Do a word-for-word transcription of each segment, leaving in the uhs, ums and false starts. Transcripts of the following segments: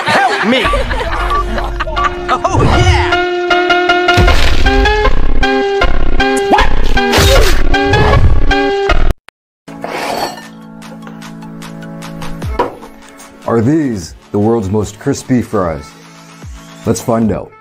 Help me! Oh yeah! Are these the world's most crispy fries? Let's find out.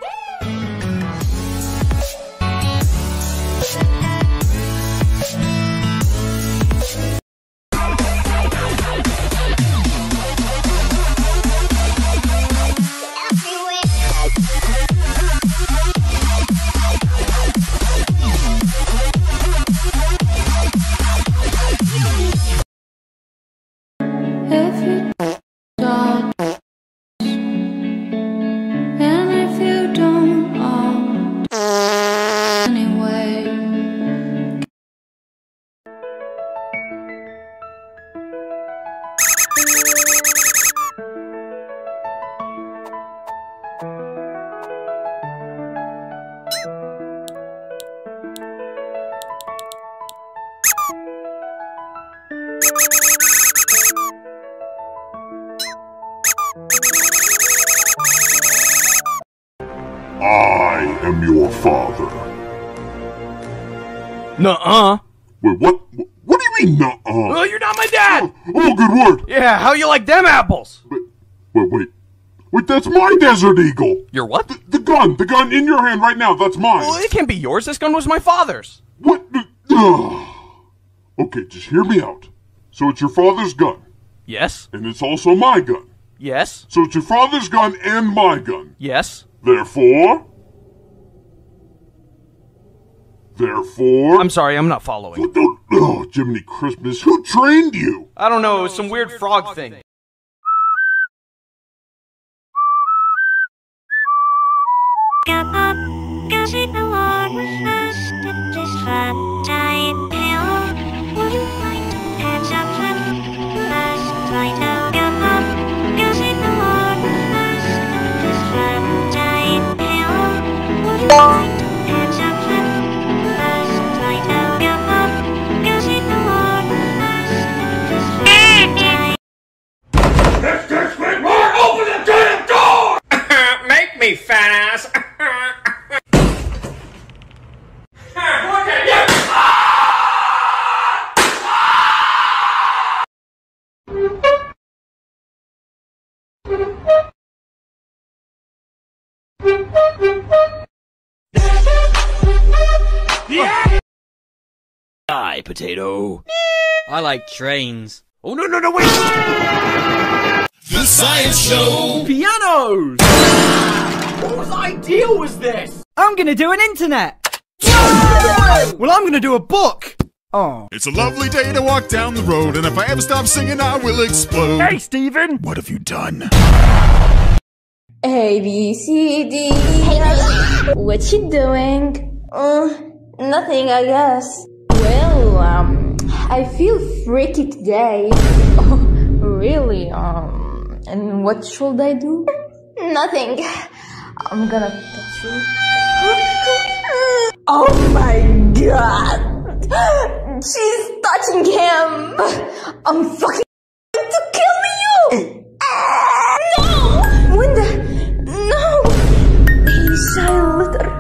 I am your father. Nuh-uh. Wait, what? What do you mean, nuh-uh? Oh, you're not my dad! Oh, oh, good word! Yeah, how you like them apples? Wait, wait, wait. Wait, that's my Desert Eagle! Your what? The, the gun, the gun in your hand right now, that's mine. Well, it can't be yours, this gun was my father's. What? Okay, just hear me out. So it's your father's gun. Yes. And it's also my gun. Yes. So it's your father's gun and my gun. Yes. Therefore, therefore... I'm sorry, I'm not following. Oh, Jiminy Christmas, who trained you? I don't know, it was some, some weird, weird frog, frog thing. thing. Fast. Yeah. Hi, potato. I like trains. Oh no no no wait! The Science Show. Pianos. Whose idea was this? I'm gonna do an internet! Well, I'm gonna do a book! Oh. It's a lovely day to walk down the road, and if I ever stop singing, I will explode. Hey, Steven! What have you done? A, B, C, D. Hey, what you doing? Uh, nothing, I guess. Well, um, I feel freaky today. Oh, really? Um, and what should I do? Nothing. I'm gonna touch you. Oh my god! She's touching him! I'm fucking going to kill you! No! When the... No! He's a little...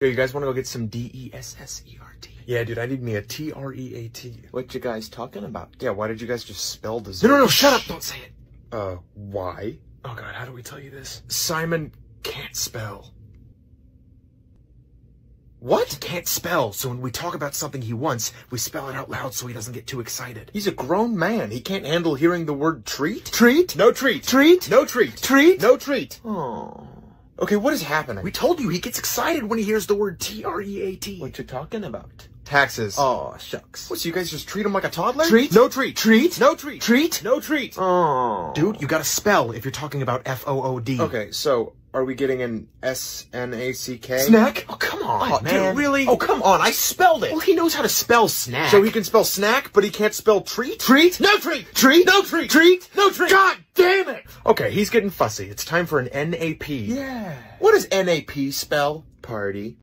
Yo, you guys want to go get some D E S S E R T? Yeah, dude, I need me a T R E A T. What you guys talking about? Yeah, why did you guys just spell dessert? No, no, no, shut up! Don't say it! Uh, why? Oh, God, how do we tell you this? Simon can't spell. What? He can't spell, so when we talk about something he wants, we spell it out loud so he doesn't get too excited. He's a grown man. He can't handle hearing the word treat? Treat? No treat. Treat? No treat. Treat? No treat. Aww. Okay, what is happening? We told you, he gets excited when he hears the word T R E A T. What you talking about? Taxes. Aw, shucks. What, so you guys just treat him like a toddler? Treat? No treat. Treat? No treat. Treat? No treat. Aww. Dude, you gotta spell if you're talking about F O O D. Okay, so are we getting an S N A C K? Snack? Oh, come on, oh, man. Dude, really? Oh, come on, I spelled it. Well, he knows how to spell snack. So he can spell snack, but he can't spell treat? Treat? No treat. Treat? No treat. Treat? No treat. God damn it! Okay, he's getting fussy. It's time for an N A P. Yeah. What does N A P spell? Party.